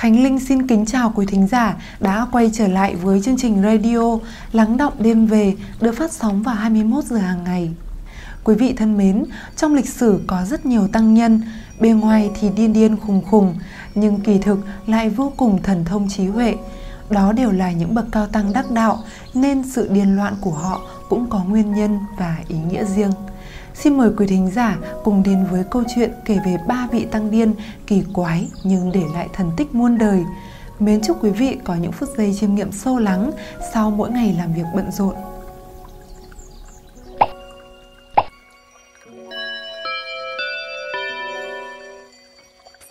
Khánh Linh xin kính chào quý thính giả đã quay trở lại với chương trình radio Lắng Đọng Đêm Về được phát sóng vào 21 giờ hàng ngày. Quý vị thân mến, trong lịch sử có rất nhiều tăng nhân, bề ngoài thì điên điên khùng khùng, nhưng kỳ thực lại vô cùng thần thông trí huệ. Đó đều là những bậc cao tăng đắc đạo, nên sự điên loạn của họ cũng có nguyên nhân và ý nghĩa riêng. Xin mời quý thính giả cùng đến với câu chuyện kể về 3 vị tăng điên kỳ quái nhưng để lại thần tích muôn đời. Mến chúc quý vị có những phút giây chiêm nghiệm sâu lắng sau mỗi ngày làm việc bận rộn.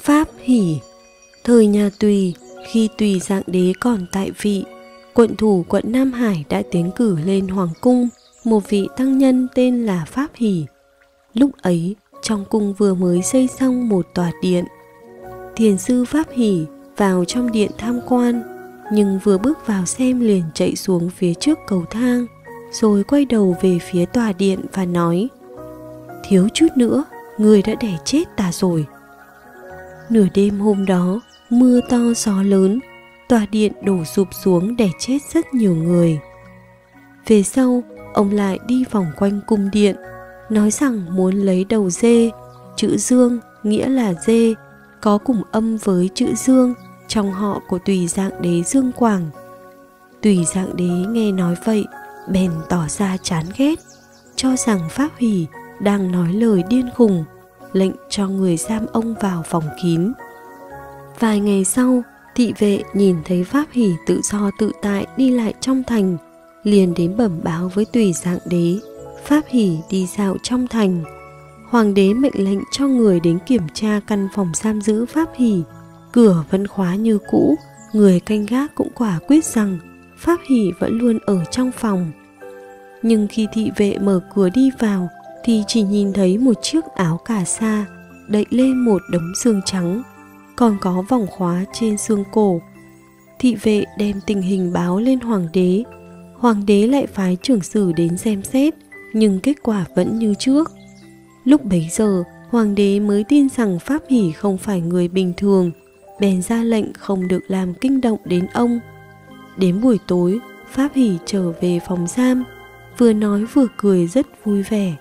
Pháp Hỷ. Thời nhà Tùy, khi Tùy Dạng Đế còn tại vị, quận thủ quận Nam Hải đã tiến cử lên Hoàng Cung một vị tăng nhân tên là Pháp Hỷ. Lúc ấy, trong cung vừa mới xây xong một tòa điện. Thiền sư Pháp Hỷ vào trong điện tham quan, nhưng vừa bước vào xem liền chạy xuống phía trước cầu thang, rồi quay đầu về phía tòa điện và nói: "Thiếu chút nữa, người đã đẻ chết ta rồi." Nửa đêm hôm đó, mưa to gió lớn, tòa điện đổ sụp xuống đẻ chết rất nhiều người. Về sau, ông lại đi vòng quanh cung điện, nói rằng muốn lấy đầu dê. Chữ Dương nghĩa là dê, có cùng âm với chữ Dương trong họ của Tùy Dạng Đế Dương Quảng. Tùy Dạng Đế nghe nói vậy, bèn tỏ ra chán ghét, cho rằng Pháp Hỷ đang nói lời điên khùng, lệnh cho người giam ông vào phòng kín. Vài ngày sau, thị vệ nhìn thấy Pháp Hỷ tự do tự tại đi lại trong thành, liền đến bẩm báo với Tùy Dạng Đế. Pháp Hỷ đi dạo trong thành. Hoàng đế mệnh lệnh cho người đến kiểm tra căn phòng giam giữ Pháp Hỷ. Cửa vẫn khóa như cũ, người canh gác cũng quả quyết rằng Pháp Hỷ vẫn luôn ở trong phòng. Nhưng khi thị vệ mở cửa đi vào thì chỉ nhìn thấy một chiếc áo cà sa đậy lên một đống xương trắng, còn có vòng khóa trên xương cổ. Thị vệ đem tình hình báo lên hoàng đế. Hoàng đế lại phái trưởng sử đến xem xét, nhưng kết quả vẫn như trước. Lúc bấy giờ, hoàng đế mới tin rằng Pháp Hỷ không phải người bình thường, bèn ra lệnh không được làm kinh động đến ông. Đến buổi tối, Pháp Hỷ trở về phòng giam, vừa nói vừa cười rất vui vẻ.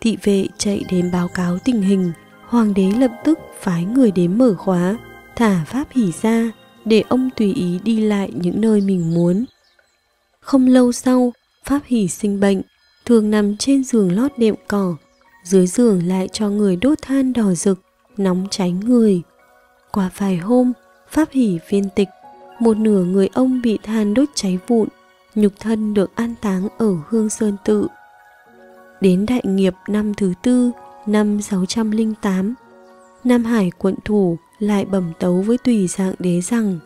Thị vệ chạy đến báo cáo tình hình, hoàng đế lập tức phái người đến mở khóa, thả Pháp Hỷ ra, để ông tùy ý đi lại những nơi mình muốn. Không lâu sau, Pháp Hỷ sinh bệnh, thường nằm trên giường lót đệm cỏ, dưới giường lại cho người đốt than đỏ rực, nóng cháy người. Qua vài hôm, Pháp Hỷ viên tịch, một nửa người ông bị than đốt cháy vụn, nhục thân được an táng ở Hương Sơn Tự. Đến đại nghiệp năm thứ tư, năm 608, Nam Hải quận thủ lại bẩm tấu với Tùy Dạng Đế rằng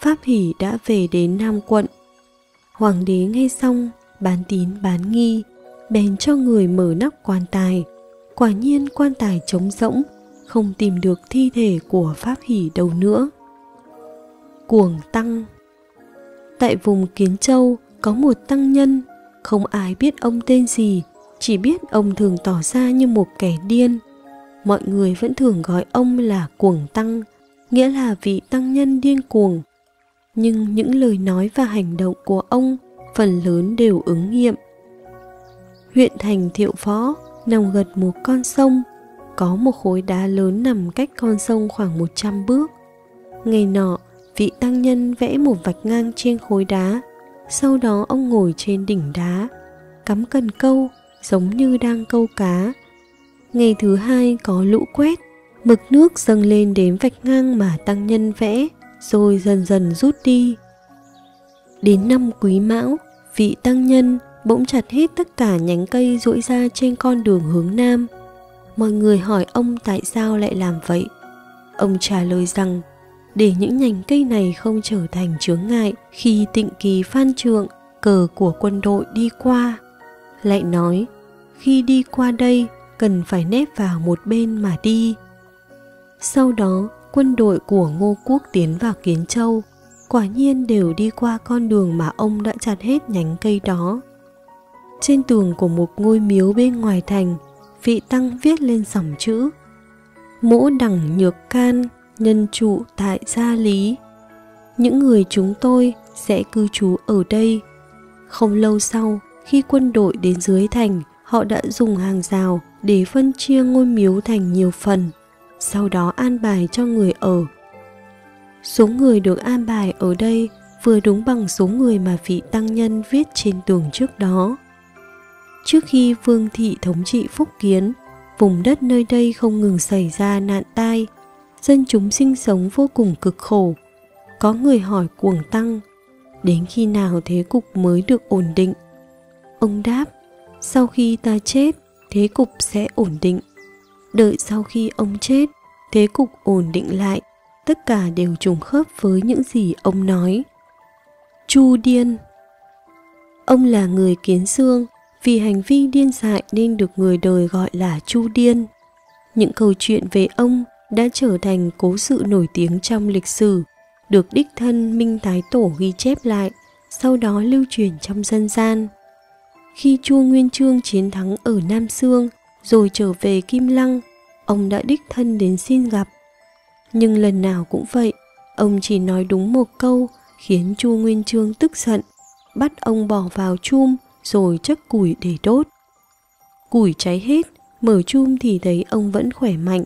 Pháp Hỷ đã về đến Nam quận. Hoàng đế nghe xong, bán tín bán nghi, bèn cho người mở nắp quan tài. Quả nhiên quan tài trống rỗng, không tìm được thi thể của Pháp Hỷ đâu nữa. Cuồng Tăng. Tại vùng Kiến Châu có một tăng nhân, không ai biết ông tên gì, chỉ biết ông thường tỏ ra như một kẻ điên. Mọi người vẫn thường gọi ông là Cuồng Tăng, nghĩa là vị tăng nhân điên cuồng. Nhưng những lời nói và hành động của ông phần lớn đều ứng nghiệm. Huyện thành Thiệu Phó nằm gần một con sông, có một khối đá lớn nằm cách con sông khoảng 100 bước. Ngày nọ, vị tăng nhân vẽ một vạch ngang trên khối đá, sau đó ông ngồi trên đỉnh đá, cắm cần câu giống như đang câu cá. Ngày thứ hai có lũ quét, mực nước dâng lên đến vạch ngang mà tăng nhân vẽ, rồi dần dần rút đi. Đến năm Quý Mão, vị tăng nhân bỗng chặt hết tất cả nhánh cây duỗi ra trên con đường hướng Nam. Mọi người hỏi ông tại sao lại làm vậy. Ông trả lời rằng để những nhánh cây này không trở thành chướng ngại khi tịnh kỳ phan trượng, cờ của quân đội đi qua. Lại nói khi đi qua đây cần phải nép vào một bên mà đi. Sau đó quân đội của Ngô Quốc tiến vào Kiến Châu, quả nhiên đều đi qua con đường mà ông đã chặt hết nhánh cây đó. Trên tường của một ngôi miếu bên ngoài thành, vị tăng viết lên dòng chữ: Mỗ đẳng nhược can, nhân trụ tại gia lý. Những người chúng tôi sẽ cư trú ở đây. Không lâu sau, khi quân đội đến dưới thành, họ đã dùng hàng rào để phân chia ngôi miếu thành nhiều phần, sau đó an bài cho người ở. Số người được an bài ở đây vừa đúng bằng số người mà vị tăng nhân viết trên tường trước đó. Trước khi Vương Thị thống trị Phúc Kiến, vùng đất nơi đây không ngừng xảy ra nạn tai, dân chúng sinh sống vô cùng cực khổ. Có người hỏi Cuồng Tăng, đến khi nào thế cục mới được ổn định? Ông đáp, sau khi ta chết, thế cục sẽ ổn định. Đợi sau khi ông chết, thế cục ổn định lại, tất cả đều trùng khớp với những gì ông nói. Chu Điên. Ông là người Kiến Xương, vì hành vi điên dại nên được người đời gọi là Chu Điên. Những câu chuyện về ông đã trở thành cố sự nổi tiếng trong lịch sử, được đích thân Minh Thái Tổ ghi chép lại, sau đó lưu truyền trong dân gian. Khi Chu Nguyên Chương chiến thắng ở Nam Xương rồi trở về Kim Lăng, ông đã đích thân đến xin gặp. Nhưng lần nào cũng vậy, ông chỉ nói đúng một câu khiến Chu Nguyên Chương tức giận, bắt ông bỏ vào chum rồi chất củi để đốt. Củi cháy hết, mở chum thì thấy ông vẫn khỏe mạnh,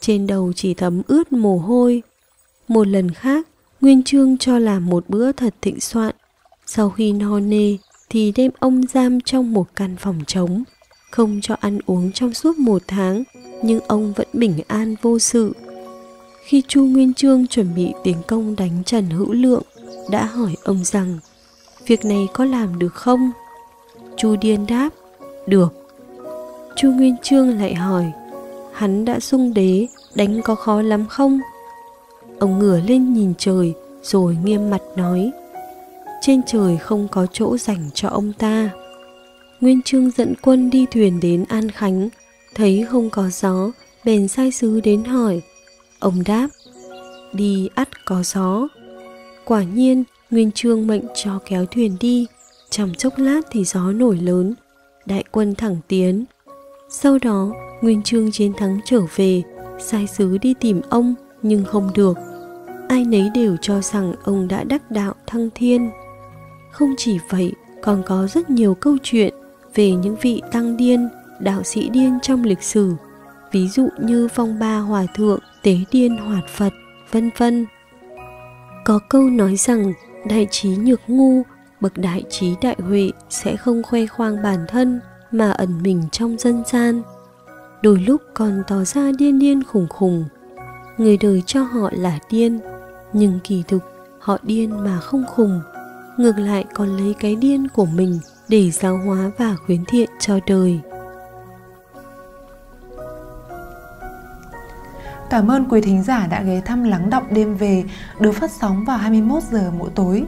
trên đầu chỉ thấm ướt mồ hôi. Một lần khác, Nguyên Chương cho làm một bữa thật thịnh soạn. Sau khi no nê thì đem ông giam trong một căn phòng trống, không cho ăn uống trong suốt 1 tháng, nhưng ông vẫn bình an vô sự. Khi Chu Nguyên Chương chuẩn bị tiến công đánh Trần Hữu Lượng, đã hỏi ông rằng, việc này có làm được không? Chu Điên đáp, được. Chu Nguyên Chương lại hỏi, hắn đã xung đế, đánh có khó lắm không? Ông ngửa lên nhìn trời rồi nghiêm mặt nói, trên trời không có chỗ dành cho ông ta. Nguyên Chương dẫn quân đi thuyền đến An Khánh, thấy không có gió, bèn sai sứ đến hỏi. Ông đáp, đi ắt có gió. Quả nhiên, Nguyên Chương mệnh cho kéo thuyền đi, trong chốc lát thì gió nổi lớn, đại quân thẳng tiến. Sau đó, Nguyên Chương chiến thắng trở về, sai sứ đi tìm ông nhưng không được. Ai nấy đều cho rằng ông đã đắc đạo thăng thiên. Không chỉ vậy, còn có rất nhiều câu chuyện về những vị tăng điên, đạo sĩ điên trong lịch sử, ví dụ như Phong Ba Hòa Thượng, Tế Điên Hoạt Phật, vân vân. Có câu nói rằng, đại trí nhược ngu, bậc đại trí đại huệ sẽ không khoe khoang bản thân mà ẩn mình trong dân gian, đôi lúc còn tỏ ra điên điên khùng khùng. Người đời cho họ là điên, nhưng kỳ thực họ điên mà không khùng, ngược lại còn lấy cái điên của mình để giáo hóa và khuyến thiện cho đời. Cảm ơn quý thính giả đã ghé thăm Lắng Đọng Đêm Về, được phát sóng vào 21 giờ mỗi tối.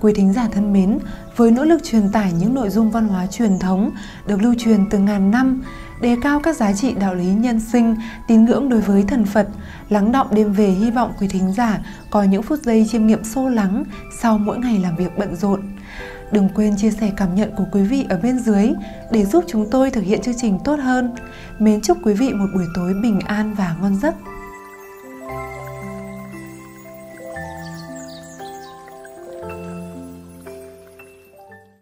Quý thính giả thân mến, với nỗ lực truyền tải những nội dung văn hóa truyền thống được lưu truyền từ ngàn năm, đề cao các giá trị đạo lý nhân sinh, tín ngưỡng đối với thần Phật, Lắng Đọng Đêm Về hy vọng quý thính giả có những phút giây chiêm nghiệm sâu lắng sau mỗi ngày làm việc bận rộn. Đừng quên chia sẻ cảm nhận của quý vị ở bên dưới để giúp chúng tôi thực hiện chương trình tốt hơn. Mến chúc quý vị một buổi tối bình an và ngon giấc.